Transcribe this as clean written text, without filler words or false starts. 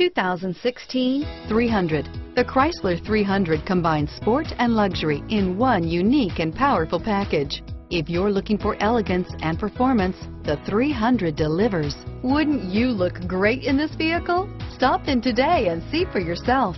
2016 300. The Chrysler 300 combines sport and luxury in one unique and powerful package. If you're looking for elegance and performance, the 300 delivers. Wouldn't you look great in this vehicle? Stop in today and see for yourself.